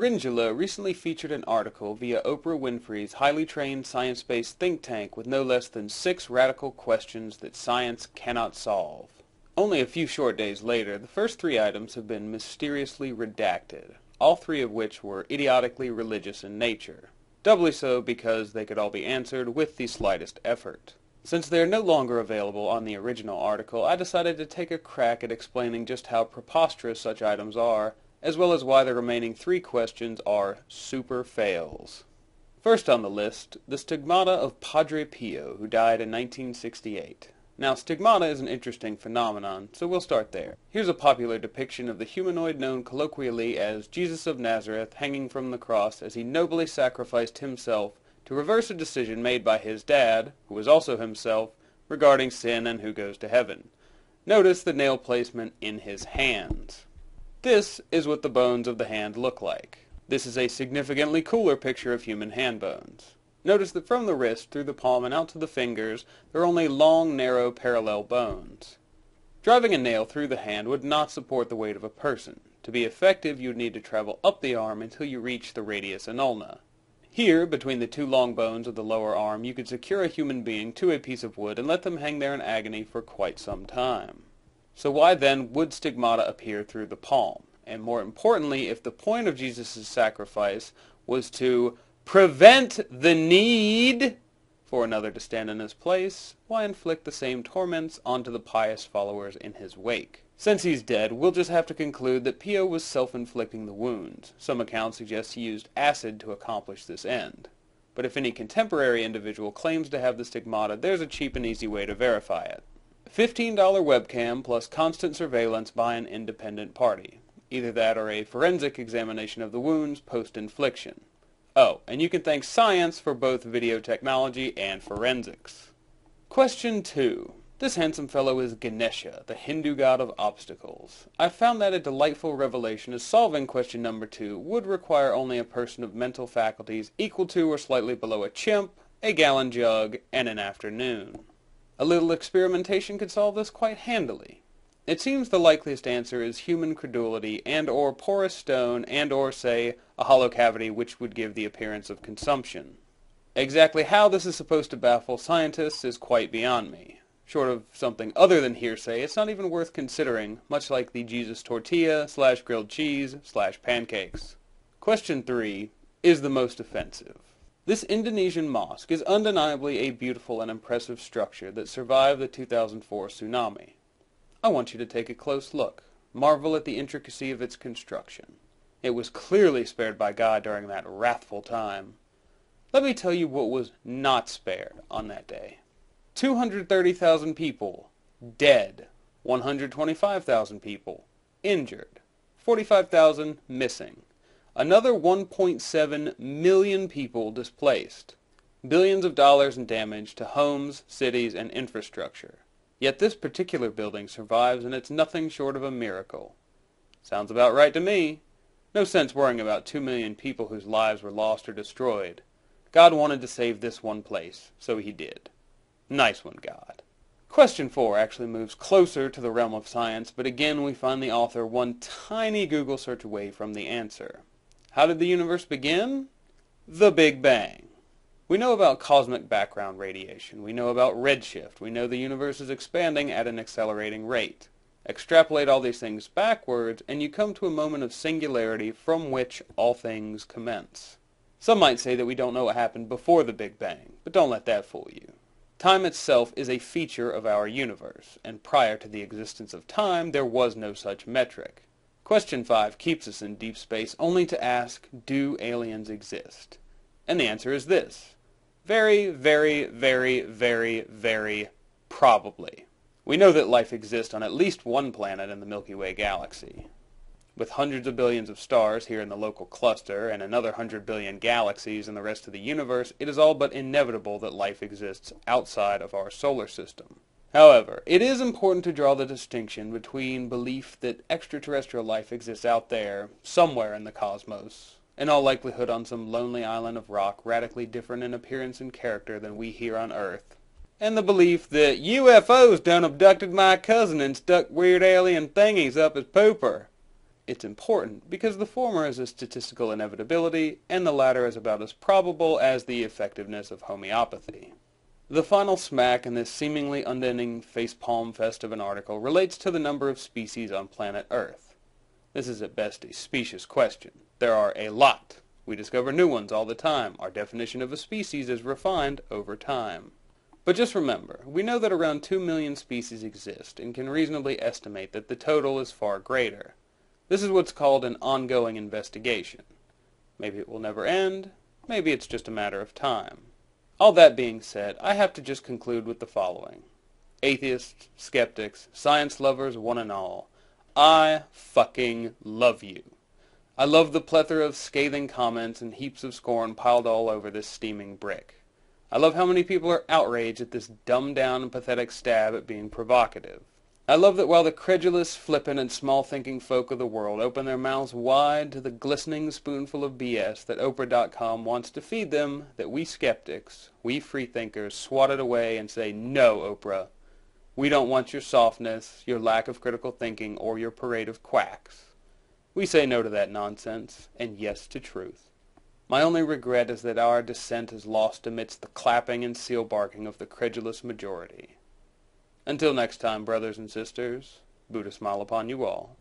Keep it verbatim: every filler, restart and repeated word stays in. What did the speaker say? Pharyngula recently featured an article via Oprah Winfrey's highly trained science-based think tank with no less than six radical questions that science cannot solve. Only a few short days later, the first three items have been mysteriously redacted, all three of which were idiotically religious in nature. Doubly so because they could all be answered with the slightest effort. Since they are no longer available on the original article, I decided to take a crack at explaining just how preposterous such items are, as well as why the remaining three questions are super fails. First on the list, the stigmata of Padre Pio, who died in nineteen sixty-eight. Now, stigmata is an interesting phenomenon, so we'll start there. Here's a popular depiction of the humanoid known colloquially as Jesus of Nazareth hanging from the cross as he nobly sacrificed himself to reverse a decision made by his dad, who was also himself, regarding sin and who goes to heaven. Notice the nail placement in his hands. This is what the bones of the hand look like. This is a significantly cooler picture of human hand bones. Notice that from the wrist through the palm and out to the fingers, there are only long, narrow, parallel bones. Driving a nail through the hand would not support the weight of a person. To be effective, you would need to travel up the arm until you reach the radius and ulna. Here, between the two long bones of the lower arm, you could secure a human being to a piece of wood and let them hang there in agony for quite some time. So why then would stigmata appear through the palm? And more importantly, if the point of Jesus' sacrifice was to prevent the need for another to stand in his place, why inflict the same torments onto the pious followers in his wake? Since he's dead, we'll just have to conclude that Pio was self-inflicting the wounds. Some accounts suggest he used acid to accomplish this end. But if any contemporary individual claims to have the stigmata, there's a cheap and easy way to verify it. fifteen dollar webcam plus constant surveillance by an independent party. Either that or a forensic examination of the wounds post-infliction. Oh, and you can thank science for both video technology and forensics. Question two. This handsome fellow is Ganesha, the Hindu god of obstacles. I found that a delightful revelation as solving question number two would require only a person of mental faculties equal to or slightly below a chimp, a gallon jug, and an afternoon. A little experimentation could solve this quite handily. It seems the likeliest answer is human credulity and or porous stone and or, say, a hollow cavity which would give the appearance of consumption. Exactly how this is supposed to baffle scientists is quite beyond me. Short of something other than hearsay, it's not even worth considering, much like the Jesus tortilla slash grilled cheese slash pancakes. Question three is the most offensive. This Indonesian mosque is undeniably a beautiful and impressive structure that survived the two thousand four tsunami. I want you to take a close look, marvel at the intricacy of its construction. It was clearly spared by God during that wrathful time. Let me tell you what was not spared on that day. two hundred thirty thousand people dead, one hundred twenty-five thousand people injured, forty-five thousand missing, another one point seven million people displaced, billions of dollars in damage to homes, cities, and infrastructure. Yet this particular building survives, and it's nothing short of a miracle. Sounds about right to me. No sense worrying about two million people whose lives were lost or destroyed. God wanted to save this one place, so he did. Nice one, God. Question four actually moves closer to the realm of science, but again we find the author one tiny Google search away from the answer. How did the universe begin? The Big Bang. We know about cosmic background radiation, we know about redshift, we know the universe is expanding at an accelerating rate. Extrapolate all these things backwards, and you come to a moment of singularity from which all things commence. Some might say that we don't know what happened before the Big Bang, but don't let that fool you. Time itself is a feature of our universe, and prior to the existence of time, there was no such metric. Question five keeps us in deep space only to ask, do aliens exist? And the answer is this. Very, very, very, very, very probably. We know that life exists on at least one planet in the Milky Way galaxy. With hundreds of billions of stars here in the local cluster and another hundred billion galaxies in the rest of the universe, it is all but inevitable that life exists outside of our solar system. However, it is important to draw the distinction between belief that extraterrestrial life exists out there, somewhere in the cosmos, in all likelihood on some lonely island of rock radically different in appearance and character than we here on Earth, and the belief that U F Os done abducted my cousin and stuck weird alien thingies up his pooper. it's important, because the former is a statistical inevitability, and the latter is about as probable as the effectiveness of homeopathy. The final smack in this seemingly unending facepalm fest of an article relates to the number of species on planet Earth. This is at best a specious question. There are a lot. We discover new ones all the time. Our definition of a species is refined over time. But just remember, we know that around two million species exist, and can reasonably estimate that the total is far greater. This is what's called an ongoing investigation. Maybe it will never end, maybe it's just a matter of time. All that being said, I have to just conclude with the following. Atheists, skeptics, science lovers, one and all, I fucking love you. I love the plethora of scathing comments and heaps of scorn piled all over this steaming brick. I love how many people are outraged at this dumbed-down and pathetic stab at being provocative. I love that while the credulous, flippant, and small-thinking folk of the world open their mouths wide to the glistening spoonful of B S that Oprah dot com wants to feed them, that we skeptics, we freethinkers, swat it away and say, "No, Oprah, we don't want your softness, your lack of critical thinking, or your parade of quacks." We say no to that nonsense, and yes to truth. My only regret is that our dissent is lost amidst the clapping and seal-barking of the credulous majority. Until next time, brothers and sisters, Buddha smile upon you all.